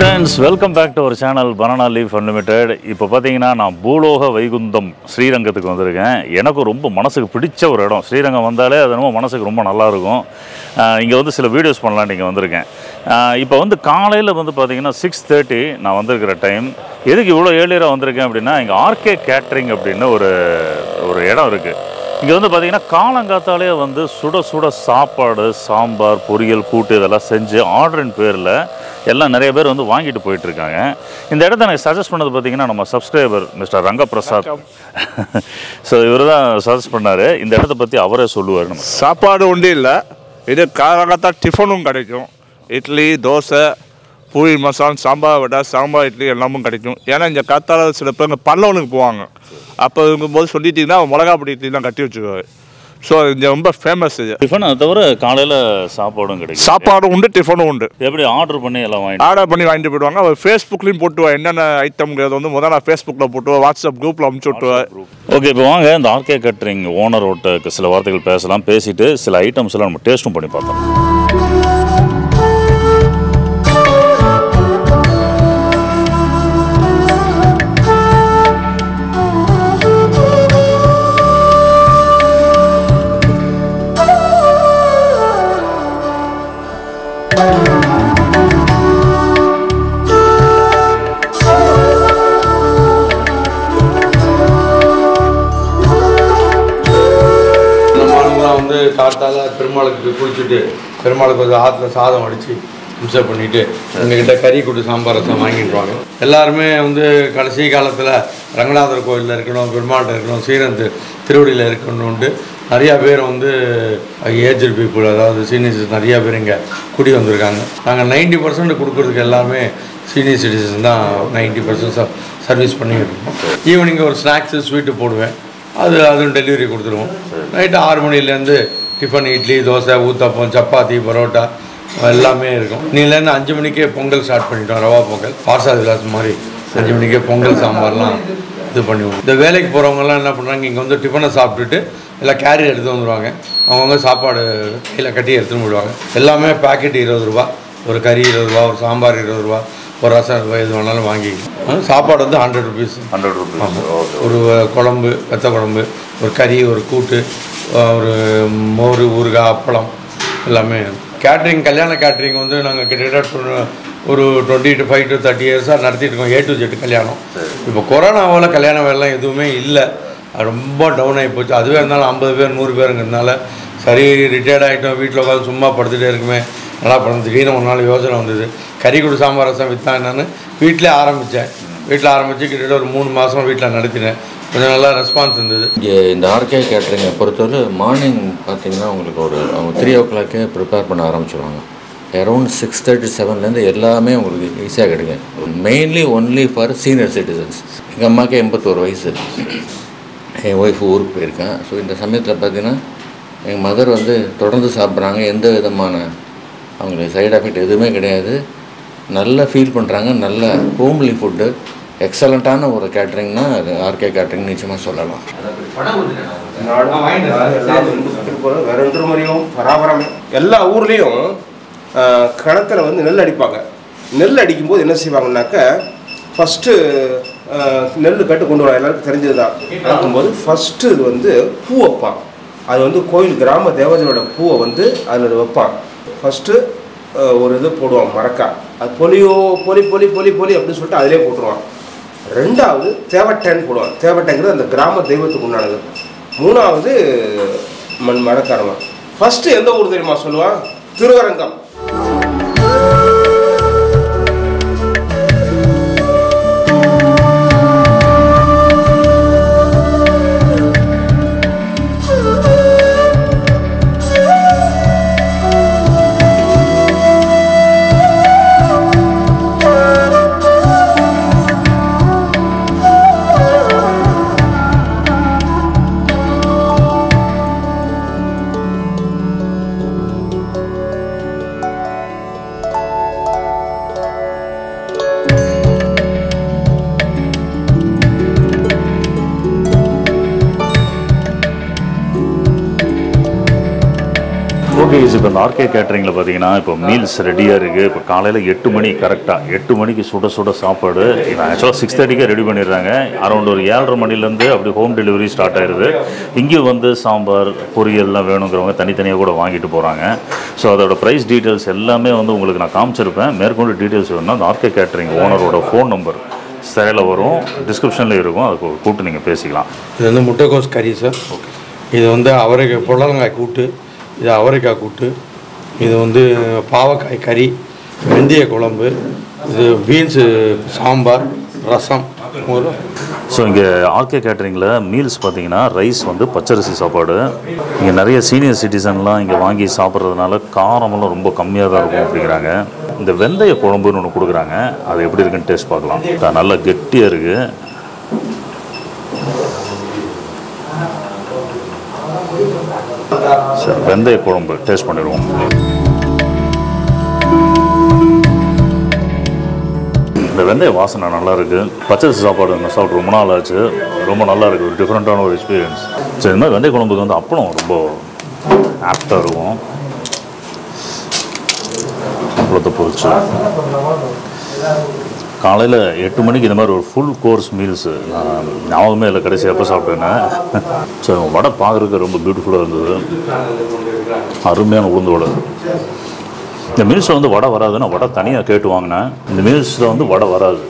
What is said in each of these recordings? friends, welcome back to our channel Banana Leaf Unlimited. இப்போ பாத்தீங்கன்னா நான் பூலோக வைகுந்தம் ஸ்ரீரங்கத்துக்கு வந்திருக்கேன். எனக்கு ரொம்ப மனசுக்கு பிடிச்ச ஒரு இடம். ஸ்ரீரங்கம் வந்தாலே அது நம்ம மனசுக்கு ரொம்ப நல்லா இருக்கும். இங்க வந்து சில வீடியோஸ் பண்ணலாம் நீங்க வந்திருக்கேன். இப்போ வந்து காலையில வந்து பாத்தீங்கன்னா 6:30 நான் வந்திருக்கிற டைம். எதுக்கு இவ்ளோ ஏர்லியா வந்திருக்கேன் அப்படினா இங்க RK Catering அப்படின ஒரு இடம் இருக்கு. இங்க வந்து பாத்தீங்கன்னா காலங்காத்தாலே வந்து சுட சுட சாப்பாடு, சாம்பார், பொரியல், கூட்டு இதெல்லாம் செஞ்சு ஆர்டரின் பேர்ல எல்லாம் நிறைய பேர் வந்து வாங்கிட்டு போயிட்டு இருக்காங்க. இந்த இடத்தை எனக்கு சஜஸ்ட் பண்ணது பாத்தீங்கன்னா நம்ம சப்ஸ்கிரைபர் மிஸ்டர் ரங்கப்பிரசாத். சோ இவர்தான் சஜஸ்ட் பண்ணாரு. இந்த இடத்தை பத்தி அவரே சொல்லுவார். நம்ம சாப்பாடு ஒன்றே இல்ல, இது காலகட்டா டிஃபனும் கிடைக்கும். இட்லி, தோசை, பூரி மசாலா, சாம்பார் வடை, சாம்பார் இட்லி எல்லாமும் கிடைக்கும். ஏன்னா இந்த காத்தால சில பேர் பல்லவனுக்கு போவாங்க. அப்போ இருக்கும்போது சொல்லிட்டீங்கன்னா மிளகா பொடி இட்லி தான் கட்டி வச்சுக்குவாரு. ஸோ இது ரொம்ப ஃபேமஸ். இது டிஃபன் அதை தவிர காலையில் சாப்பாடும் கிடைக்கும். சாப்பாடும் உண்டு, டிஃபனும் உண்டு. எப்படி ஆர்டர் பண்ணி எல்லாம் வாங்கிட்டு போயிடுவாங்க. அவர் ஃபேஸ்புக்லேயும் போட்டுவா என்னென்ன ஐட்டம்ங்கிறது வந்து முதல்ல நான் ஃபேஸ்புக்கில் போட்டுவா, வாட்ஸ்அப் குரூப்பில் அனுப்பிச்சு விட்டுவார். ஓகே, இப்போ வாங்க இந்த RK Catering ஓனரோட சில வார்த்தைகள் பேசலாம். பேசிட்டு சில ஐட்டம்ஸ் எல்லாம் நம்ம டேஸ்ட்டும் பண்ணி பார்த்தோம். காத்தால பெருமாளுக்கு குளிச்சுட்டு பெருமாளுக்கு வந்து ஆற்றுல சாதம் அடித்து மிக்சப் பண்ணிவிட்டு எங்ககிட்ட கறி கூட்டு சாம்பார் ரசம் வாங்கிடுவாங்க. எல்லாருமே வந்து கடைசி காலத்தில் ரங்கநாதர் கோயிலில் இருக்கணும், பெருமாள்கிட்ட இருக்கணும், ஸ்ரீரங்கம் திருவடியில் இருக்கணும்ட்டு நிறையா பேர் வந்து ஏஜ்டு பீப்புள், அதாவது சீனியர்ஸ் நிறையா பேர் இங்கே குடி வந்திருக்காங்க. நாங்கள் 90% கொடுக்குறதுக்கு எல்லாமே சீனியர் சிட்டிசன் தான். 90% சர்வீஸ் பண்ணிக்கிட்டோம். ஈவினிங் ஒரு ஸ்நாக்ஸு ஸ்வீட்டு போடுவேன், அதுவும் டெலிவரி கொடுத்துருவோம். நைட்டு 6 மணிலேருந்து டிஃபன் இட்லி, தோசை, ஊத்தப்பம், சப்பாத்தி, பரோட்டா எல்லாமே இருக்கும். இன்னிலேருந்து 5 மணிக்கே பொங்கல் ஸ்டார்ட் பண்ணிட்டோம். ரவா பொங்கல், பார்சாதி கிளாஸ் மாதிரி 5 மணிக்கே பொங்கல் சாம்பார்லாம் இது பண்ணிவிடுவோம். இந்த வேலைக்கு போகிறவங்கலாம் என்ன பண்ணுறாங்க, இங்கே வந்து டிஃபனை சாப்பிட்டுட்டு எல்லாம் கேரியர் எடுத்து வந்துடுவாங்க. அவங்கவுங்க சாப்பாடு கையில் கட்டி எடுத்துன்னு போயிடுவாங்க. எல்லாமே பேக்கெட் 20 ரூபா, ஒரு கறி 20 ரூபா, ஒரு சாம்பார் 20 ரூபா, ஒரு ரசம் எது வேணாலும் வாங்கிக்கலாம். சாப்பாடு வந்து 100 ருபீஸ். 100 ருபீஸ் ஒரு குழம்பு, வெத்த குழம்பு, ஒரு கறி, ஒரு கூட்டு, ஒரு மோர், ஊறுகாய், அப்பளம் எல்லாமே. கேட்ரிங், கல்யாண கேட்ரிங் வந்து நாங்கள் கிட்டத்தட்ட ஒரு 25 to 30 இயர்ஸாக நடத்திட்டு இருக்கோம். A to Z கல்யாணம். இப்போ கொரோனாவால் கல்யாண வேலைலாம் எதுவுமே இல்லை, ரொம்ப டவுன் ஆகி போச்சு. அதுவே இருந்தாலும் 50 பேர் 100 பேருங்கிறதுனால சரி ரிட்டையர்ட் ஆகிட்டோம், வீட்டில் உட்காந்து சும்மா படுத்துகிட்டே இருக்குமே நல்லா படம். திடீர்னு ஒரு நாள் யோசனை வந்தது, கறி கூட்டு சாம்பார் ரசம் விற்றா என்னன்னு வீட்டிலே ஆரம்பித்தேன். வீட்டில் ஆரம்பித்து கிட்டத்தட்ட ஒரு 3 மாதம் வீட்டில் நடத்தினேன். கொஞ்சம் நல்லா ரெஸ்பான்ஸ் இருந்தது. இங்கே இந்த RK Catering பொறுத்தவரை மார்னிங் பார்த்தீங்கன்னா உங்களுக்கு அவங்க 3 o'clock ப்ரிப்பேர் பண்ண ஆரம்பிச்சிடுவாங்க. அரௌண்ட் 6:37லேருந்து எல்லாமே உங்களுக்கு ஈஸியாக கிடைக்கும். Mainly only for senior citizens. எங்கள் அம்மாவுக்கு 81 வயசு, என் ஒய்ஃபு ஊருக்கு போயிருக்கேன். ஸோ இந்த சமயத்தில் பார்த்தீங்கன்னா எங்கள் மதர் வந்து தொடர்ந்து சாப்பிட்றாங்க. எந்த விதமான அவங்களுக்கு சைடு எஃபெக்ட் எதுவுமே கிடையாது. நல்லா ஃபீல் பண்ணுறாங்க. நல்ல ஹோம்லி ஃபுட்டு, எக்ஸலண்ட்டான ஒரு கேட்ரிங்னா அது RK Catering நிச்சயமாக சொல்லலாம். வேற எந்த மாதிரியும் பராபரமும் எல்லா ஊர்லேயும் கணத்தில் வந்து நெல் அடிப்பாங்க. நெல் அடிக்கும்போது என்ன செய்வாங்கன்னாக்க ஃபஸ்ட்டு நெல் கட்டு கொண்டு வர எல்லாருக்கும் தெரிஞ்சது தான். பார்க்கும்போது ஃபஸ்ட்டு இது வந்து பூ வைப்பாங்க. அது வந்து கோயில் கிராம தேவதையோட பூவை வந்து அதில் வைப்பாங்க. ஃபஸ்ட்டு ஒரு இது போடுவாங்க மறக்கா, அது பொலி அப்படின்னு சொல்லிட்டு அதிலே போட்டுருவாங்க. ரெண்டாவது தேவட்டைன்னு போடுவாங்க. தேவட்டைங்கிறது அந்த கிராம தெய்வத்துக்கு உண்டானது. மூணாவது மண் மரக்காரவன். ஃபஸ்ட்டு எந்த ஊர் தெரியுமா சொல்லுவான்? Thiruvarangam. Okay, so now RK Catering, meals ready. Actually, 6:30 ready. Around 7 home delivery start. Here, sambar, poriyal, so the price details, RK Catering owner phone number. Description description. இது அவரைக்காய் கூட்டு இது பாவக்காய் கறி வெந்தய குழம்பு இது பீன்ஸ் சாம்பார் ரசம் மோர் சோ இங்க ஆர்கே கேட்டரிங்ல மீல்ஸ் பாத்தீங்கன்னா ரைஸ் பச்சரிசி சாப்பாடு இங்க நிறைய சீனியர் சிட்டிசன்லாம் இங்க வாங்கி சாப்பிறதுனால காரம்லாம் ரொம்ப கம்மியா தான் இருக்கும் அப்படிங்கறாங்க இந்த வெந்தய குழம்புன்னு ஒன்னு குடுக்குறாங்க அது எப்படி இருக்குன்னு டேஸ்ட் பார்க்கலாம் நல்ல கெட்டியா இருக்கு சரி வெந்தய குழம்பு டேஸ்ட் பண்ணிடுவோம் இந்த வெந்தய வாசனை நல்லா இருக்கு பச்சரிசி சாப்பாடு நான் சாப்பிட்டு ரொம்ப நாள் ஆச்சு ரொம்ப நல்லா இருக்கு ஒரு டிஃபரண்டான ஒரு எக்ஸ்பீரியன்ஸ் சரி இந்த மாதிரி வெந்தய குழம்புக்கு அப்பளம் ரொம்ப ஆப்டா இருக்கும் அப்பளத்தை பொரிச்சு காலையில 8 மணிக்கு இந்த மாதிரி ஒரு ஃபுல் கோர்ஸ் மீல்ஸ் நானுமே இல்ல கடைசி அப்ப சாப்பிட்டேன் சோ வடை பாக்குறதுக்கு ரொம்ப பியூட்டிஃபுல்லா இருந்தது அருமையான உளுந்து வடை இந்த மீல்ஸ் வடை வராதுன்னா வடை தனியா கேட்டு வாங்குனேன் இந்த மீல்ஸ்ல வடை வராது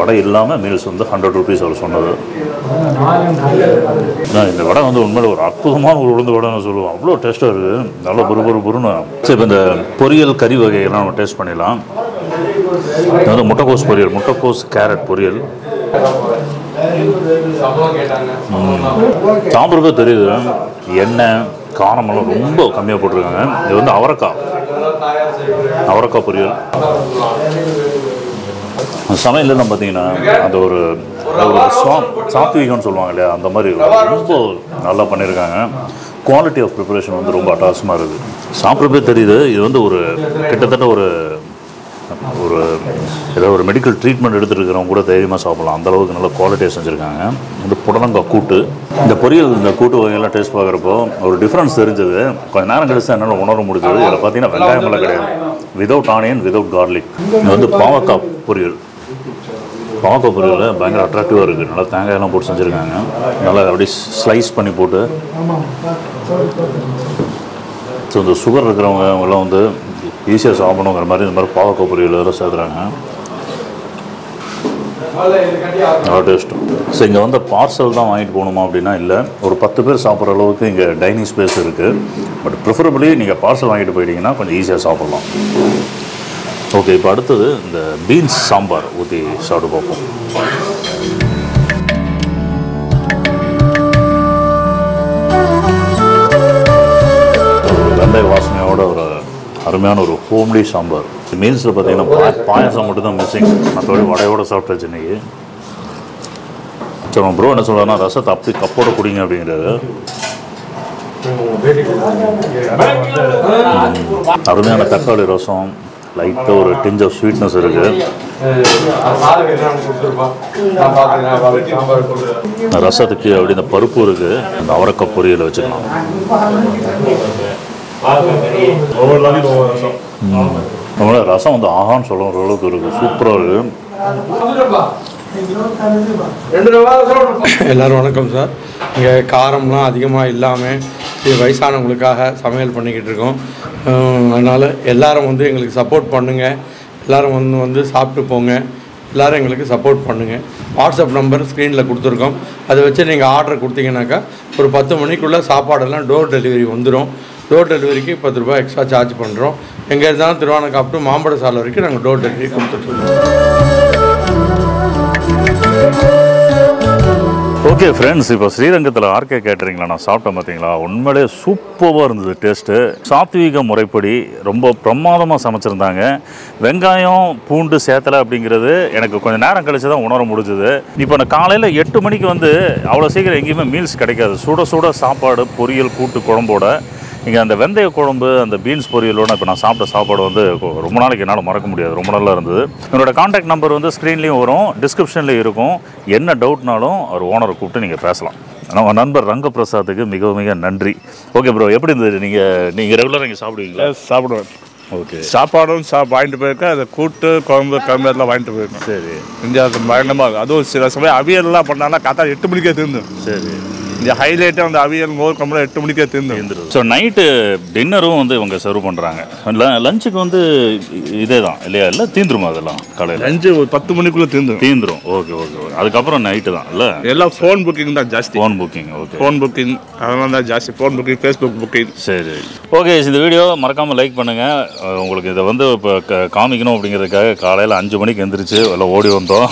வடை இல்லாம மீல்ஸ் ₹100 அவர் சொன்னது நான் இந்த வடை உண்மையில ஒரு அற்புதமான ஒரு உளுந்து வடைன்னு சொல்லுவேன் அவ்ளோ டேஸ்டா இருக்கு நல்ல புறுபுறுன்னு சோ இப்போ இந்த பொரியல் கறி வகையெல்லாம் நம்ம டேஸ்ட் பண்ணலாம் This is முட்டைக்கோஸ் கேரட் பொரியல் சாப்பிடுறது தெரியுது எண்ணெய் காரமெல்லாம் ரொம்ப கம்மியாக போட்டிருக்காங்க இது அவரக்காய் பொரியல் சமையல்லாம் பார்த்தீங்கன்னா அந்த ஒரு சாத்வீகம்னு சொல்லுவாங்க இல்லையா அந்த மாதிரி ரொம்ப நல்லா பண்ணியிருக்காங்க குவாலிட்டி ஆஃப் ப்ரிப்பரேஷன் ரொம்ப அட்டகாசமாக இருக்குது சாப்பிட்றப்பே தெரியுது இது ஒரு கிட்டத்தட்ட ஒரு ஏதோ ஒரு மெடிக்கல் ட்ரீட்மெண்ட் எடுத்துக்கிறவங்க கூட தைரியமாக சாப்பிடலாம் அந்த அளவுக்கு நல்ல குவாலிட்டியாக செஞ்சுருக்காங்க புடலங்காய் கூட்டு இந்த பொரியல் கூட்டு வகையெல்லாம் டேஸ்ட் பார்க்குறப்போ ஒரு டிஃப்ரென்ஸ் தெரிஞ்சது கொஞ்சம் நேரம் கழிச்சு என்னால் உணர முடிஞ்சது இதில் பார்த்தீங்கன்னா வெங்காயமெல்லாம் கிடையாது விதவுட் ஆனியன் விதவுட் கார்லிக் இது பாவக்காய் பொரியல் பயங்கர அட்ராக்டிவாக இருக்குது நல்லா தேங்காயெல்லாம் போட்டு செஞ்சுருக்காங்க நல்லா அப்படியே ஸ்லைஸ் பண்ணி போட்டு ஸோ இந்த சுகர் இருக்கிறவங்க அவங்களாம் ஈஸியாக சாப்பிடணுங்கிற மாதிரி இந்த மாதிரி பாவக்காய் பொரியல் வேறு சேர்த்துறாங்க நல்லா டேஸ்ட்டும் ஸோ இங்கே பார்சல் தான் வாங்கிட்டு போகணுமா அப்படின்னா இல்லை ஒரு 10 பேர் சாப்பிட்ற அளவுக்கு இங்கே டைனிங் ஸ்பேஸ் இருக்குது பட் ப்ரிஃபரபிளி நீங்கள் பார்சல் வாங்கிட்டு போயிட்டீங்கன்னா கொஞ்சம் ஈஸியாக சாப்பிட்லாம் ஓகே இப்போ அடுத்தது இந்த பீன்ஸ் சாம்பார் ஊற்றி சாப்பிட்டு பார்ப்போம் வெந்தய வாசனையோட ஒரு அருமையான ஒரு ஹோம்லி சாம்பார் மீல்ஸில் பார்த்தீங்கன்னா பாயசம் மட்டும்தான் மிஸ்ஸிங் மற்றபடி வடையோட சாப்பிட்டாச்சு இன்னைக்கு சரி ப்ரோ என்ன சொல்கிறாங்கன்னா ரசத்தை அப்படி கப்போட குடிங்க அப்படிங்கிறது அருமையான தக்காளி ரசம் லைட்டாக ஒரு டிஞ்ச் ஆஃப் ஸ்வீட்னஸ் இருக்குது ரசத்துக்கு அப்படி இந்த பருப்பு இருக்குது அந்த அவரைக்காய் பொரியலை வச்சுக்கலாம் நம்மளோட ரசம் ஆகான்னு சொல்ல ஒரு அளவுக்கு இருக்கு சூப்பராக இருக்கு எல்லாரும் வணக்கம் சார் இங்கே காரம்லாம் அதிகமாக இல்லாமல் வயசானவங்களுக்காக சமையல் பண்ணிக்கிட்டு இருக்கோம் அதனால் எல்லாரும் எங்களுக்கு சப்போர்ட் பண்ணுங்கள் எல்லாரும் சாப்பிட்டு போங்க எல்லாரும் எங்களுக்கு சப்போர்ட் பண்ணுங்கள் வாட்ஸ்அப் நம்பர் ஸ்க்ரீனில் கொடுத்துருக்கோம் அதை வச்சு நீங்கள் ஆர்டர் கொடுத்தீங்கன்னாக்கா ஒரு 10 மணிக்குள்ளே சாப்பாடெல்லாம் டோர் டெலிவரி வந்துடும் டோர் டெலிவரிக்கு ₹10 எக்ஸ்ட்ரா சார்ஜ் பண்ணுறோம் எங்கே இருந்தாலும் திருவானக்காப்பு மாம்பழ சாலை வரைக்கும் நாங்கள் டோர் டெலிவரி கொடுத்துட்ருக்கோம் ஓகே ஃப்ரெண்ட்ஸ் இப்போ ஸ்ரீரங்கத்தில் ஆர்கே கேட்டரிங்கில் நான் சாப்பிட்டேன் பார்த்தீங்களா உண்மையிலே சூப்பராக இருந்தது டேஸ்ட்டு சாத்வீக முறைப்படி ரொம்ப பிரமாதமாக சமைச்சிருந்தாங்க வெங்காயம் பூண்டு சேத்தலை அப்படிங்கிறது எனக்கு கொஞ்சம் நேரம் கழிச்சு தான் உணர முடிஞ்சுது இப்போ நான் காலையில் 8 மணிக்கு அவ்வளோ சீக்கிரம் எங்கேயுமே மீல்ஸ் கிடைக்காது சுட சுட சாப்பாடு பொரியல் கூட்டு குழம்போட இங்கே அந்த வெந்தய குழம்பு அந்த பீன்ஸ் பொரியலோட இப்போ நான் சாப்பிட்ட சாப்பாடு ரொம்ப நாளைக்கு என்னால் மறக்க முடியாது ரொம்ப நல்லா இருந்தது என்னோடய காண்டாக்ட் நம்பர் ஸ்க்ரீன்லேயும் வரும் டிஸ்கிரிப்ஷன்லேயும் இருக்கும் என்ன டவுட்னாலும் அவர் ஓனரை கூப்பிட்டு நீங்கள் பேசலாம் நம்ம நண்பர் ரங்கபிரசாத்துக்கு மிக மிக நன்றி. ஓகே ப்ரோ, எப்படி இருந்தது? நீங்கள் ரெகுலராக இங்கே சாப்பிடுவீங்களா? சாப்பிடுவேன். ஓகே, சாப்பாடும் வாங்கிட்டு போயிருக்கேன். அதை கூட்டு குழம்பு குழம்பு எல்லாம் வாங்கிட்டு போயிருக்கேன். சரி, இந்தியாவுக்கு பயங்கரமாக அதுவும் சில சமயம் அவியல்லாம் பண்ணாலும் காத்தால் 8 மணிக்கே தீர்ந்தோம். சரி, இந்த ஹைலைட்டாக வந்து அவியல் மோர் கம்பெல்லாம் 8 மணிக்கே தீர்ந்து. ஸோ நைட்டு டின்னரும் வந்து இவங்க சர்வ் பண்ணுறாங்க. லஞ்சுக்கு வந்து இதே தான் இல்லையா? இல்லை தீந்துருமா? அதெல்லாம் காலையில் லஞ்சு ஒரு 10 மணிக்குள்ளே தீந்துரும். Okay okay okay. அதுக்கப்புறம் நைட்டு தான் இல்லை எல்லாம் ஃபோன் புக்கிங் தான் ஜாஸ்தி. Phone booking. Okay, phone booking அதெல்லாம் தான் ஜாஸ்தி. Phone booking, Facebook booking. சரி ஓகே. இந்த வீடியோ மறக்காமல் லைக் பண்ணுங்கள். உங்களுக்கு இதை வந்து இப்போ காமிக்கணும் அப்படிங்கிறதுக்காக காலையில் 5 மணிக்கு எழுந்திரிச்சு எல்லாம் ஓடி வந்தோம்.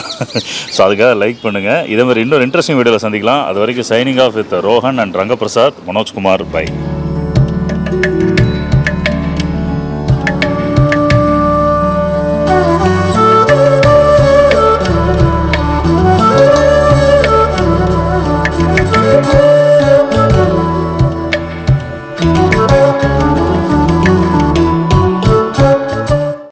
ஸோ அதுக்காக லைக் பண்ணுங்கள். இதே மாதிரி இன்னொரு இன்ட்ரெஸ்டிங் வீடியோவில் சந்திக்கலாம். அது வரைக்கும் signing off with Rohan and Rangaprasad, Manoj Kumar. Bye.